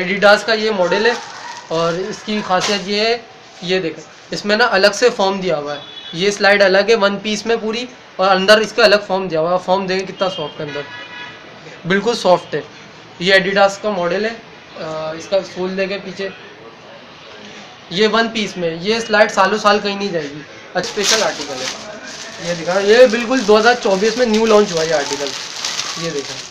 Adidas का ये model है और इसकी खासियत ये है, ये देखें इसमें ना अलग से फॉर्म दिया हुआ है, ये स्लाइड अलग है वन पीस में पूरी और अंदर इसका अलग फॉर्म दिया हुआ है। फॉर्म देखें कितना सॉफ्ट है, अंदर बिल्कुल सॉफ्ट है। ये एडिडास का मॉडल है, इसका सोल देखें पीछे, ये वन पीस में, ये स्लाइड सालों साल कहीं नहीं जाएगी, अच्छा स्पेशल आर्टिकल है। ये देखा, ये बिल्कुल 2024 में न्यू लॉन्च हुआ ये आर्टिकल, ये देखा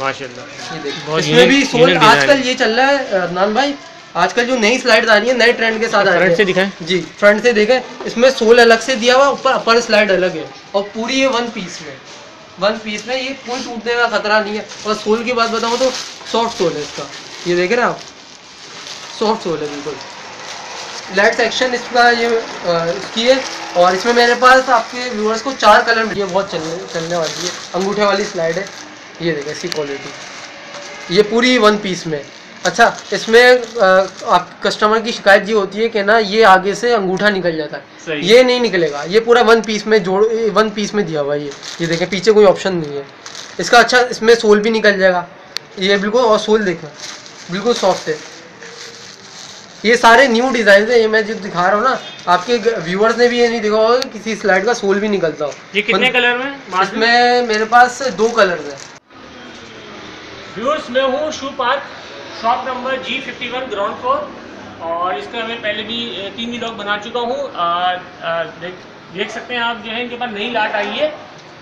माशाल्लाह, ये देखा इसमें भी सोल आजकल ये चल रहा है। अदनान भाई आजकल जो नई स्लाइड आ रही है नए ट्रेंड के साथ आ रही है, फ्रंट से दिखाएं जी, फ्रंट से देखें इसमें सोल अलग से दिया हुआ, ऊपर अपर स्लाइड अलग है और पूरी ये वन पीस में, वन पीस में ये कोई टूटने का खतरा नहीं है। और सोल की बात बताऊँ तो सॉफ्ट सोल है इसका, ये देख रहे हैं आप, सॉफ्ट सोल है बिल्कुल। लाइट सेक्शन इसका ये इसकी है और इसमें मेरे पास आपके व्यूअर्स को 4 कलर मिले, बहुत चलने वाली है, अंगूठे वाली स्लाइड है। ये देखें इसकी क्वालिटी, ये पूरी वन पीस में। अच्छा इसमें आप कस्टमर की शिकायत ये होती है कि ना ये आगे से अंगूठा निकल जाता है, ये नहीं निकलेगा, ये पूरा वन पीस में जोड़, वन पीस में दिया हुआ है। ये देखें पीछे कोई ऑप्शन नहीं है इसका। अच्छा इसमें सोल भी निकल जाएगा ये बिल्कुल, और सोल देखना बिल्कुल सॉफ्ट है। ये सारे न्यू डिजाइन है, ये मैं जो दिखा रहा हूँ ना आपके व्यूअर्स ने भी ये नहीं देखा होगा कि किसी स्लाइड का सोल भी निकलता हो। ये कितने कलर में? इसमें मेरे पास 2 कलर है। व्यूअर्स मैं हूँ shoe park, shop number G51 ground floor, और इसका मैं पहले भी 3 व्लॉग बना चुका हूँ, देख सकते हैं आप। जो है इनके पास नई लाट आई है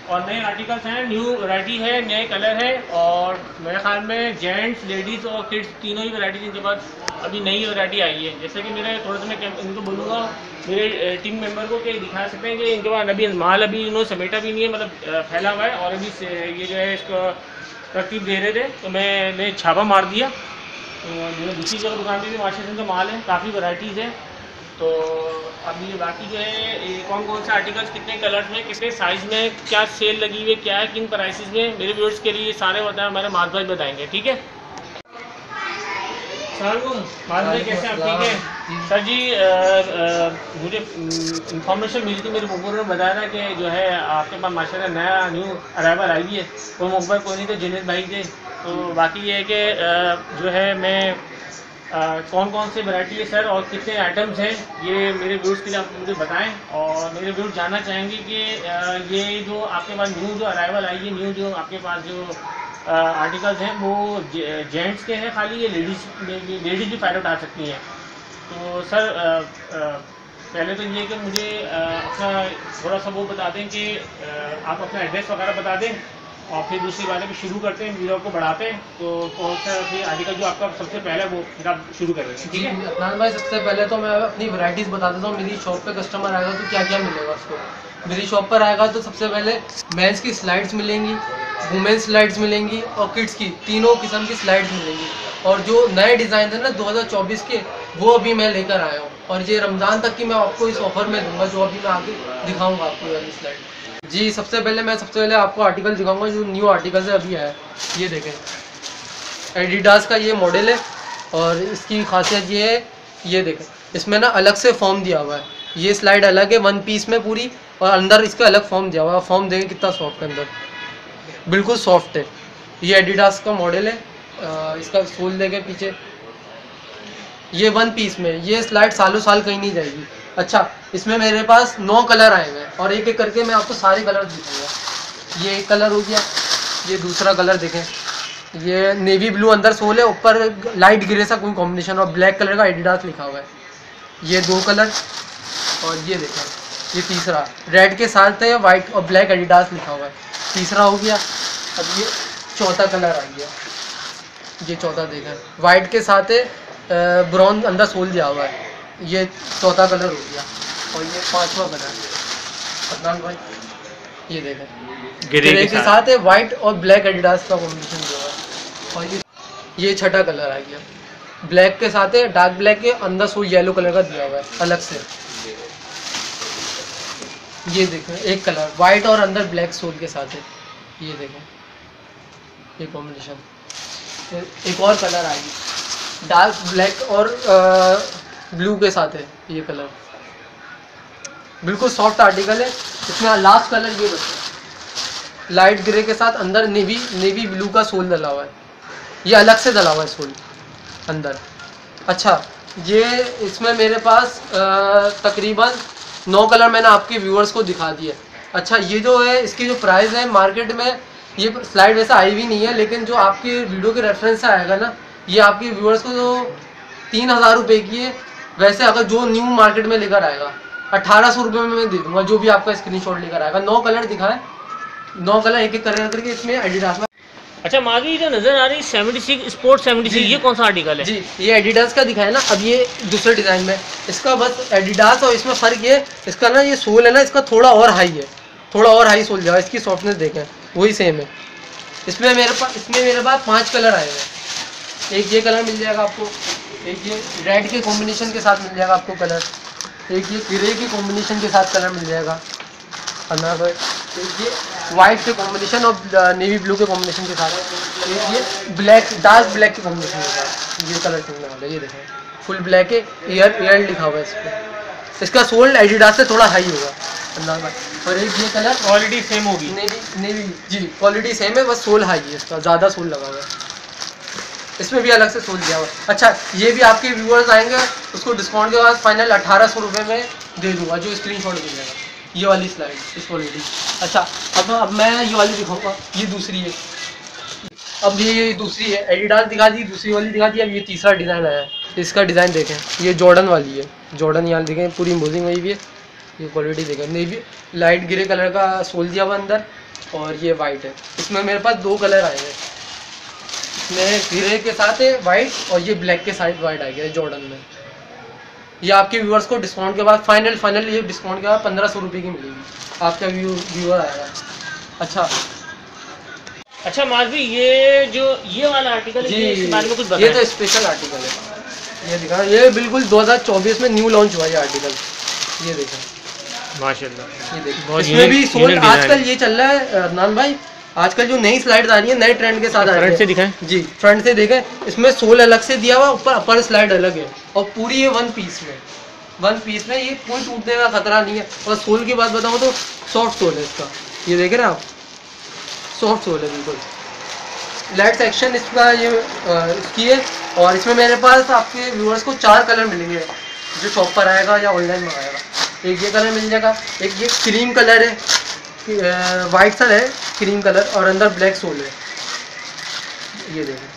और नए आर्टिकल्स हैं, न्यू वैरायटी है, नए कलर है, और मेरे ख्याल में जेंट्स लेडीज़ और किड्स तीनों ही वैरायटीज इनके पास अभी नई वैरायटी आई है। जैसे कि मेरे थोड़ा सा मैं इनको बोलूँगा मेरे टीम मेंबर को कि दिखा सकते हैं कि इनके पास अभी माल अभी इन्होंने समेटा भी नहीं है, मतलब फैला हुआ है, और अभी ये जो है इसको तरतीब दे रहे थे तो मैंने छापा मार दिया। तो दूसरी जगह दुकान पर भी मार्केट में तो माल है, काफ़ी वैरायटीज़ है। तो अभी बाकी जो है कौन कौन से आर्टिकल्स कितने कलर्स में कितने साइज़ में क्या सेल लगी हुई है क्या है किन प्राइसेस में, मेरे व्यूअर्स के लिए सारे बताएं, हमारे माज़ भाई बताएंगे। ठीक है सर, माज़ भाई कैसे आप? ठीक है सर जी, मुझे इंफॉर्मेशन मिली थी, मेरे मुखबर ने बताया था कि जो है आपके पास माशाल्लाह नया न्यू अराइवल आई है, वो मुखबर कोई नहीं तो जुनेद भाई थे। तो बाकी ये है कि जो है मैं कौन कौन से वैरायटी है सर और कितने आइटम्स हैं ये मेरे व्यूअर्स के लिए आप मुझे बताएं, और मेरे व्यूअर्स जानना चाहेंगे कि ये जो आपके पास न्यू जो अराइवल आई है, न्यू जो आपके पास जो आर्टिकल्स हैं वो जेंट्स के हैं खाली, ये लेडीज़ भी फायदा उठा सकती हैं। तो सर पहले तो ये कि मुझे अपना थोड़ा सा वो बता दें कि आप अपना एड्रेस वगैरह बता दें, और फिर दूसरी बातें भी शुरू करते हैं, वीडियो को बढ़ाते हैं। तो कौन सा फिर आर्टिकल जो आपका सबसे पहले वो फिर आप शुरू करेंगे? ठीक है अदनान भाई, सबसे पहले तो मैं अपनी वैरायटीज़ बता देता हूँ। मेरी शॉप पे कस्टमर आएगा तो क्या क्या मिलेगा उसको। मेरी शॉप पर आएगा तो सबसे पहले मेंस की स्लाइड्स मिलेंगी, वुमेन्स स्लाइड्स मिलेंगी और किड्स की तीनों किस्म की स्लाइड्स मिलेंगी। और जो नए डिज़ाइन है ना 2024 के, वो अभी मैं लेकर आया हूँ, और ये रमज़ान तक की मैं आपको इस ऑफर में दूंगा, जो अभी मैं आगे दिखाऊंगा आपको वाली स्लाइड। जी सबसे पहले आपको आर्टिकल दिखाऊंगा जो न्यू आर्टिकल से अभी आया है। ये देखें एडिडास का ये मॉडल है और इसकी खासियत ये है, ये देखें इसमें ना अलग से फॉर्म दिया हुआ है, ये स्लाइड अलग है वन पीस में पूरी और अंदर इसका अलग फॉर्म दिया हुआ है। फॉर्म देखें कितना सॉफ्ट है, अंदर बिल्कुल सॉफ्ट है। ये एडिडास का मॉडल है, इसका सोल देखें पीछे, ये वन पीस में, ये स्लाइड सालों साल कहीं नहीं जाएगी। अच्छा इसमें मेरे पास 9 कलर आए हैं और एक एक करके मैं आपको सारे कलर दिखाऊंगा। ये एक कलर हो गया, ये दूसरा कलर देखें, ये नेवी ब्लू अंदर सोल है, ऊपर लाइट ग्रे सा कोई कॉम्बिनेशन और ब्लैक कलर का एडिडास लिखा हुआ है। ये 2 कलर, और ये देखें ये तीसरा रेड के साथ है, वाइट और ब्लैक एडिडास लिखा हुआ है, तीसरा हो गया। अब ये चौथा कलर आ गया, ये चौथा देखें वाइट के साथ है, ब्राउन अंदर सोल दिया हुआ है, ये चौथा कलर हो गया। और ये 5वां कलर अदनान भाई, ये देखें ग्रे के साथ है, वाइट और ब्लैक एडिडास का कॉम्बिनेशन दिया हुआ है। और ये 6ठा कलर आ गया, ब्लैक के साथ है, डार्क ब्लैक के अंदर सोल येलो कलर का दिया हुआ है अलग से। ये देखें एक कलर वाइट और अंदर ब्लैक सोल के साथ है, ये देखें ये कॉम्बिनेशन। एक और कलर आएगी डार्क ब्लैक और ब्लू के साथ है, ये कलर बिल्कुल सॉफ्ट आर्टिकल है। इसमें लास्ट कलर ये बचा लाइट ग्रे के साथ, अंदर नेवी ब्लू का सोल डला हुआ है, ये अलग से डला हुआ है सोल। अंदर। अच्छा, ये इसमें मेरे पास तकरीबन 9 कलर मैंने आपके व्यूअर्स को दिखा दिए। अच्छा, ये जो है इसकी जो प्राइस है मार्केट में, ये स्लाइड वैसे आई भी नहीं है, लेकिन जो आपके वीडियो के रेफरेंस से आएगा ना, ये आपके व्यूअर्स को जो 3000 रुपये की है, वैसे अगर जो न्यू मार्केट में लेकर आएगा 1800 रुपये में मैं दे दूँगा, जो भी आपका स्क्रीनशॉट लेकर आएगा। 9 कलर दिखाएँ, 9 कलर एक एक कलर करके इसमें एडिडास में। अच्छा, मागी जो नज़र आ रही 76 स्पोर्ट 76, ये कौन सा आर्टिकल है? जी, ये एडिडास का दिखा है ना। अब ये दूसरे डिज़ाइन में, इसका बस एडिडास और इसमें फ़र्क ये इसका ना, ये सोल है ना इसका थोड़ा और हाई है, थोड़ा और हाई सोल जाओ, इसकी सॉफ्टनेस देखें, वही सेम है। इसमें मेरे पास 5 कलर आए हैं। एक ये कलर मिल जाएगा आपको, एक ये रेड के कॉम्बिनेशन के साथ मिल जाएगा आपको कलर, एक ये ग्रे के कॉम्बिनेशन के साथ कलर मिल जाएगा, अनार एक ये वाइट के कॉम्बिनेशन और नेवी ब्लू के कॉम्बिनेशन के साथ, एक ये ब्लैक डार्क ब्लैक के कॉम्बिनेशन के साथ। ये कलर चलने वाला है, ये देखें फुल ब्लैक है, एयर लिखा हुआ है इस पर, इसका सोल एडिडास से थोड़ा हाई होगा अंदाजा। और एक ये कलर क्वालिटी सेम होगी, नेवी जी क्वालिटी सेम है, बस सोल हाई है इसका, ज़्यादा सोल लगा हुआ है, इसमें भी अलग से सोल दिया हुआ। अच्छा, ये भी आपके व्यूअर्स आएंगे, उसको डिस्काउंट के बाद फाइनल 1800 रुपये में दे दूँगा, जो स्क्रीनशॉट मिल जाएगा, ये वाली स्लाइड इस क्वालिटी। अच्छा, अब मैं ये वाली दिखाऊंगा, ये दूसरी है, अब ये दूसरी है, एडिडास दिखा दी, दूसरी वाली दिखा दी। अब ये तीसरा डिज़ाइन आया है, इसका डिज़ाइन देखें, ये जॉर्डन वाली है, जॉर्डन यहाँ देखें पूरी मोजिंग हुई भी है, ये क्वालिटी देखें, नहीं भी लाइट ग्रे कलर का सोल दिया हुआ अंदर, और ये वाइट है। इसमें मेरे पास 2 कलर आए हैं, इसमें ग्रे के साथ है वाइट, और ये ब्लैक के साथ वाइट आ गया है जॉर्डन में। ये आपके व्यूअर्स को डिस्काउंट के बाद फाइनल ये डिस्काउंट के बाद 1500 रुपये की मिलेगी, आपका व्यूअर आएगा। अच्छा, अच्छा माज भाई, ये जो ये वाला आर्टिकल है, इसके बारे में कुछ बताएं। ये तो स्पेशल आर्टिकल है, ये दिखा, ये बिल्कुल 2024 में न्यू लॉन्च हुआ ये आर्टिकल, ये देखा माशाल्लाह, ये देखो, इसमें भी सोल आजकल ये चल रहा है अदनान भाई, आजकल जो नई स्लाइड आ रही है नए ट्रेंड के साथ आ रही है। फ्रंट से दिखाएं जी, फ्रंट से देखें, इसमें सोल अलग से दिया हुआ, ऊपर अपर स्लाइड अलग है, और पूरी ये वन पीस में ये कोई टूटने का खतरा नहीं है। और सोल की बात बताऊँ तो सॉफ्ट सोल है इसका, ये देख रहे हैं आप, सॉफ्ट सोल है बिल्कुल। लाइट सेक्शन इसका ये इसकी है, और इसमें मेरे पास आपके व्यूअर्स को 4 कलर मिलेंगे, जो शॉप पर आएगा या ऑनलाइन मंगाएगा। एक ये कलर मिल जाएगा, एक ये क्रीम कलर है, वाइट सा है क्रीम कलर, और अंदर ब्लैक सोल है, ये देखें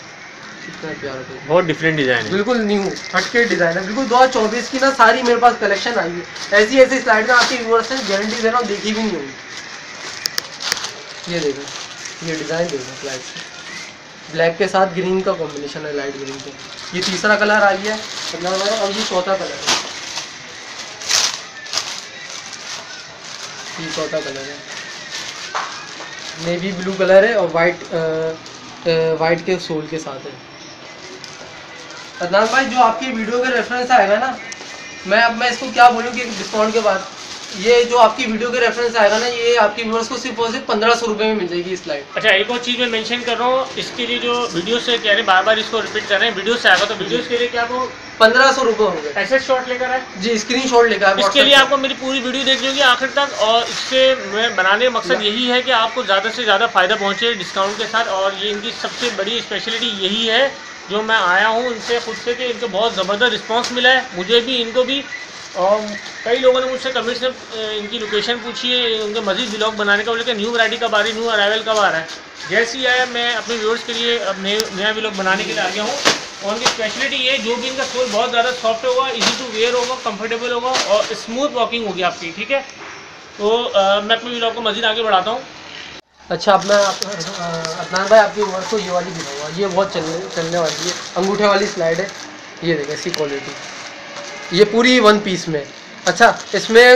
कितना प्यारा है, बहुत डिफरेंट डिज़ाइन है, बिल्कुल न्यू हटके डिज़ाइन है, बिल्कुल 2024 की ना सारी मेरे पास कलेक्शन आई है। ऐसी ऐसी स्लाइड में आपके व्यूअर्स से गारंटी दे रहा हूँ, देखी भी नहीं होगी। ये देखें, ये डिज़ाइन देखें स्लाइड से, ब्लैक के साथ ग्रीन का कॉम्बिनेशन है, लाइट ग्रीन का। ये तीसरा कलर आई है, और ये चौथा कलर है, ये चौथा कलर है, नेवी ब्लू कलर है, और वाइट के सोल के साथ है। अदनान भाई, जो आपकी वीडियो के रेफरेंस आएगा ना, मैं इसको क्या बोलूँ कि डिस्काउंट के बाद ये जो आपकी वीडियो के रेफरेंस आएगा ना, ये आपके व्यूअर्स को सिर्फ और सिर्फ 1500 रुपये में मिल जाएगी स्लाइड। अच्छा, एक और चीज़ मैं मेंशन कर रहा हूँ, इसके लिए जो वीडियो से कह रहे हैं, बार बार इसको रिपीट कर रहे हैं, वीडियो से आएगा तो वीडियो के लिए क्या वो 1500 रुपये होंगे। ऐसे शॉट लेकर आए जी, स्क्रीन शॉट लेकर आए, इसके लिए आपको मेरी पूरी वीडियो देख होगी आखिर तक, और इससे मैं बनाने का मकसद यही है कि आपको ज़्यादा से ज़्यादा फ़ायदा पहुँचे डिस्काउंट के साथ। और ये इनकी सबसे बड़ी स्पेशलिटी यही है, जो मैं आया हूँ इनसे खुद से, कि इनको बहुत ज़बरदस्त रिस्पॉन्स मिला है, मुझे भी, इनको भी, और कई लोगों ने मुझसे कमेंट्स में इनकी लोकेशन पूछी है, उनके मज़ीद ब्लॉग बनाने का, लेकिन न्यू वैरायटी कब आ रही, न्यू अराइवल कब आ रहा है। जैसे ही आया मैं अपने व्यूअर्स के लिए अब नया ब्लॉग बनाने के लिए आ गया हूँ, और उनकी स्पेशलिटी ये जो भी इनका सोल बहुत ज़्यादा सॉफ्ट होगा, इजी टू वेयर होगा, कंफर्टेबल होगा, और स्मूथ वॉकिंग होगी आपकी, ठीक है। तो मैं अपने ब्लॉग को मज़ीद आगे बढ़ाता हूँ। अच्छा, अब मैं अदनान भाई, आपकी व्यूअर्स को ये वाली दिखाऊँगा, ये बहुत चलने वाली है, अंगूठे वाली स्लाइड है, ये देखें इसकी क्वालिटी, ये पूरी वन पीस में। अच्छा, इसमें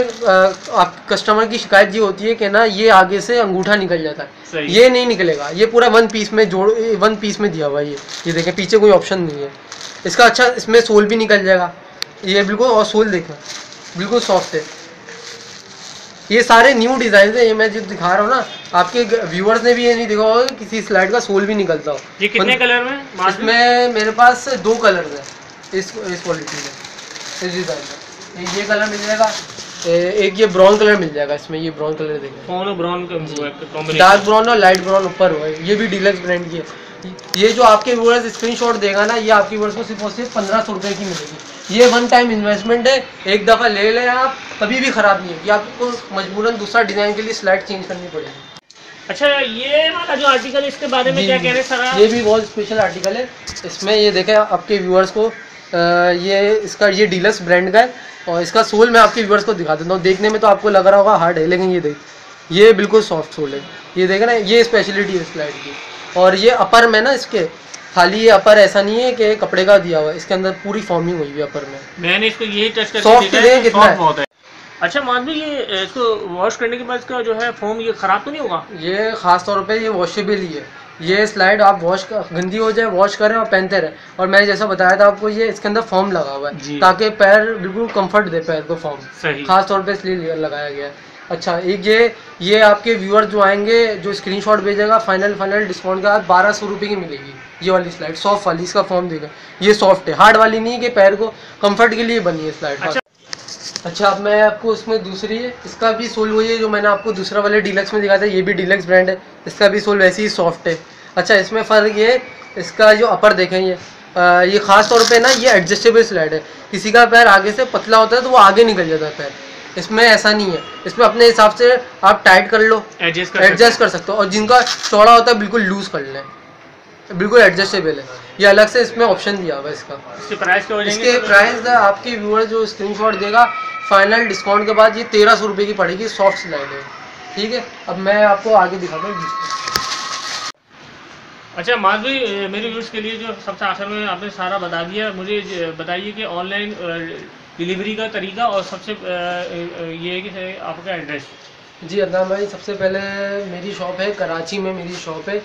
आप कस्टमर की शिकायत ये होती है कि ना ये आगे से अंगूठा निकल जाता है, ये नहीं निकलेगा, ये पूरा वन पीस में दिया हुआ है, ये देखें पीछे कोई ऑप्शन नहीं है इसका। अच्छा, इसमें सोल भी निकल जाएगा, ये बिल्कुल, और सोल देखना बिल्कुल सॉफ्ट है। ये सारे न्यू डिज़ाइन है, ये मैं जो दिखा रहा हूँ ना, आपके व्यूअर्स ने भी ये नहीं देखा होगा कि किसी स्लाइड का सोल भी निकलता हो। ये कितने कलर में? इसमें मेरे पास 2 कलर है इस क्वालिटी में, डिज़ाइन ये कलर मिल जाएगा, एक ये ब्राउन कलर मिल जाएगा, इसमें ये ब्राउन कलर देखें, ब्राउन डार्क ब्राउन और लाइट ब्राउन ऊपर हुआ है, ये भी डीलक्स ब्रांड की है। ये जो आपके व्यूअर्स स्क्रीनशॉट देगा ना, ये आपके व्यूअर्स को सिर्फ और सिर्फ 1500 रुपये की मिलेगी। ये वन टाइम इन्वेस्टमेंट है, एक दफ़ा ले लें आप, कभी भी ख़राब नहीं होगी। आपको मजबूरन दूसरा डिज़ाइन के लिए स्लाइड चेंज करनी पड़ेगी। अच्छा, ये वाला जो आर्टिकल है इसके बारे में क्या कह रहे हैं सर? ये भी बहुत स्पेशल आर्टिकल है। इसमें ये देखें आपके व्यूअर्स को, ये इसका ये डीलक्स ब्रांड का है और इसका सोल मैं आपके व्यूअर्स को दिखा देता हूँ। देखने में तो आपको लग रहा होगा हार्ड है, लेकिन ये देख, ये बिल्कुल सॉफ्ट सोल है। ये देखें ना, ये स्पेशलिटी है स्लाइड की। और ये अपर में ना, इसके खाली ये अपर ऐसा नहीं है कि कपड़े का दिया हुआ है, इसके अंदर पूरी फॉर्मिंग हुई है अपर में। मैंने इसको यही टच करके देखा है, कितना बहुत है। अच्छा मान लो ये इसको वॉश करने के बाद इसका जो है फोम, ये ख़राब तो नहीं होगा? ये खास तौर पे ये वॉशेबल है। ये स्लाइड आप वॉश, गंदी हो जाए वॉश करें और पहनते रहें। और मैंने जैसा बताया था आपको, ये इसके अंदर फॉर्म लगा हुआ है ताकि पैर बिल्कुल कम्फर्ट दे, पैर को फॉर्म खास तौर पर इसलिए लगाया गया है। अच्छा, एक ये आपके व्यूअर जो आएंगे, जो स्क्रीनशॉट भेजेगा, फाइनल डिस्काउंट के बाद 1200 रुपये की मिलेगी ये वाली स्लाइड, सॉफ्ट वाली। इसका फॉर्म देगा, ये सॉफ्ट है, हार्ड वाली नहीं, कि पैर को कंफर्ट के लिए बनी है स्लाइड। अच्छा, अब मैं आपको उसमें दूसरी है, इसका भी सोल वही है जो मैंने आपको दूसरा वाले डीलक्स में दिखाया था। ये भी डीलक्स ब्रांड है, इसका भी सोल वैसे ही सॉफ्ट है। अच्छा, इसमें फ़र्क ये, इसका जो अपर देखें, ये खास तौर पर ना ये एडजस्टेबल स्लाइड है। किसी का पैर आगे से पतला होता है तो वो आगे निकल जाता है पैर, इसमें ऐसा नहीं है। इसमें अपने हिसाब से आप टाइट कर लो, एडजस्ट कर सकते हो। और जिनका चौड़ा होता है बिल्कुल लूज कर लें, बिल्कुल एडजस्टेबल है। ये अलग से इसमें ऑप्शन दिया हुआ है इसका। इसके प्राइस आपके व्यूअर जो स्क्रीनशॉट देगा, फाइनल डिस्काउंट के बाद ये 1300 रुपये की पड़ेगी। सॉफ्ट स्लाइड है, ठीक है। अब मैं आपको आगे दिखाता हूँ। अच्छा माज भाई, मेरे व्यूअर्स के लिए जो सबसे आखिर में आपने सारा बता दिया, मुझे बताइए कि ऑनलाइन डिलीवरी का तरीका और सबसे ये है आपका एड्रेस। जी अदनान भाई, सबसे पहले मेरी शॉप है कराची में, मेरी शॉप है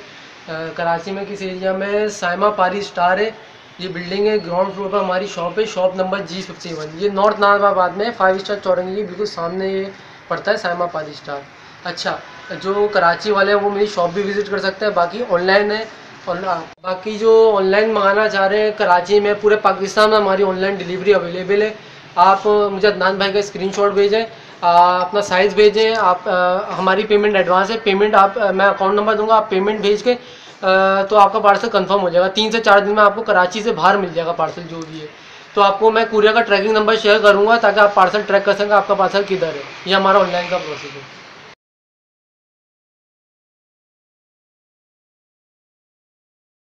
कराची में किस एरिया में, साइमा पारी स्टार है, ये बिल्डिंग है, ग्राउंड फ्लोर पर हमारी शॉप है। शॉप नंबर G51, ये नॉर्थ नाज़िमाबाद में है, 5 स्टार चौरंगी के बिल्कुल सामने ये पड़ता है, साइमा पारी स्टार। अच्छा, जो कराची वाले हैं वो मेरी शॉप भी विज़िट कर सकते हैं। बाकी ऑनलाइन है, और बाकी जो ऑनलाइन मंगाना चाह रहे हैं, कराची में पूरे पाकिस्तान में हमारी ऑनलाइन डिलीवरी अवेलेबल है। आप मुझे अदनान भाई का स्क्रीनशॉट भेजें, अपना साइज़ भेजें, आप हमारी पेमेंट एडवांस है, पेमेंट आप, मैं अकाउंट नंबर दूंगा, आप पेमेंट भेज के तो आपका पार्सल कंफर्म हो जाएगा। 3 से 4 दिन में आपको कराची से बाहर मिल जाएगा पार्सल जो भी है। तो आपको मैं कूरियर का ट्रैकिंग नंबर शेयर करूँगा ताकि आप पार्सल ट्रैक कर सकें आपका पार्सल किधर है। ये हमारा ऑनलाइन का प्रोसेस है।